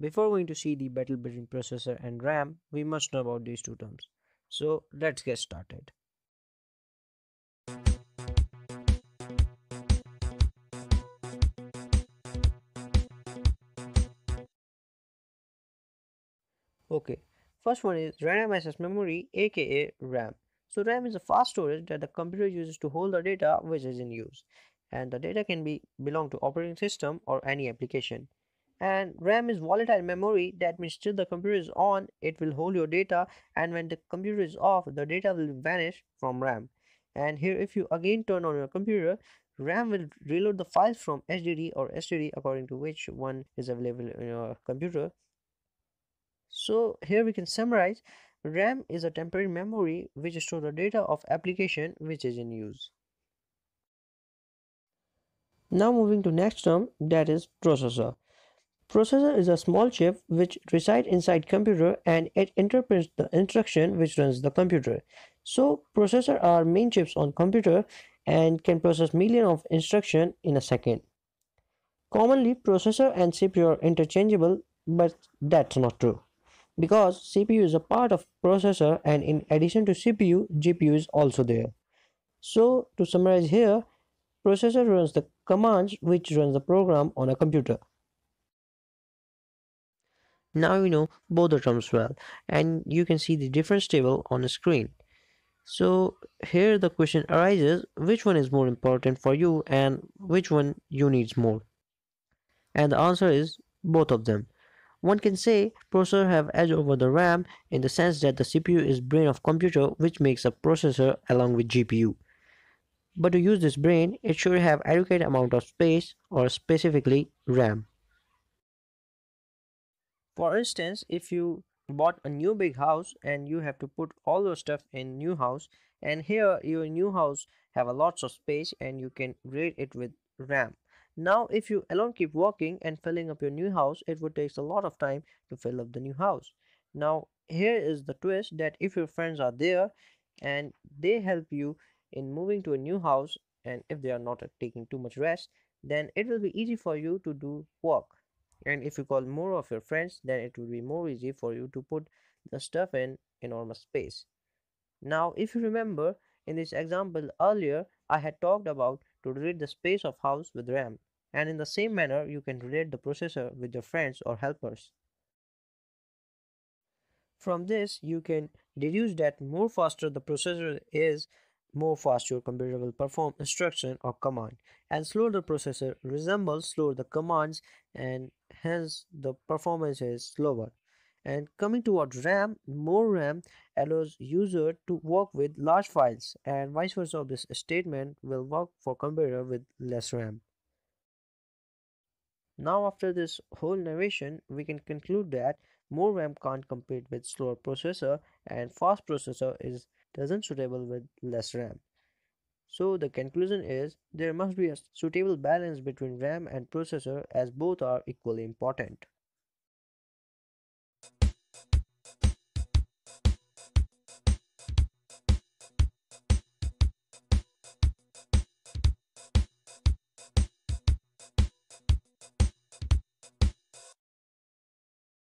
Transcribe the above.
Before going to see the battle between processor and RAM, we must know about these two terms. So let's get started. Okay, first one is random access memory, aka RAM. So RAM is a fast storage that the computer uses to hold the data which is in use, and the data can belong to operating system or any application. And RAM is volatile memory, that means till the computer is on, it will hold your data, and when the computer is off, the data will vanish from RAM. And here if you again turn on your computer, RAM will reload the files from HDD or STD according to which one is available in your computer. So here we can summarize, RAM is a temporary memory which stores the data of application which is in use. Now moving to next term, that is processor. Processor is a small chip which resides inside computer and it interprets the instruction which runs the computer. So processor are main chips on computer and can process millions of instructions in a second. Commonly processor and CPU are interchangeable, but that's not true, because CPU is a part of processor, and in addition to CPU, GPU is also there. So to summarize here, processor runs the commands which runs the program on a computer. Now you know both the terms well, and you can see the difference table on the screen. So here the question arises, which one is more important for you and which one you need more? And the answer is both of them. One can say processor have edge over the RAM in the sense that the CPU is brain of computer, which makes a processor along with GPU. But to use this brain, it should have adequate amount of space, or specifically RAM. For instance, if you bought a new big house and you have to put all your stuff in new house, and here your new house have a lots of space and you can grade it with RAM. Now if you alone keep walking and filling up your new house, it would take a lot of time to fill up the new house. Now here is the twist, that if your friends are there and they help you in moving to a new house, and if they are not taking too much rest, then it will be easy for you to do work. And if you call more of your friends, then it will be more easy for you to put the stuff in enormous space. Now if you remember, in this example earlier I had talked about to relate the space of house with RAM, and in the same manner you can relate the processor with your friends or helpers. From this you can deduce that more faster the processor is, more fast your computer will perform instruction or command, and slower the processor resembles slower the commands, and hence the performance is slower. And coming towards RAM, more RAM allows user to work with large files, and vice versa of this statement will work for computer with less RAM. Now after this whole narration, we can conclude that more RAM can't compete with slower processor, and fast processor is doesn't suitable with less RAM. So the conclusion is, there must be a suitable balance between RAM and processor, as both are equally important.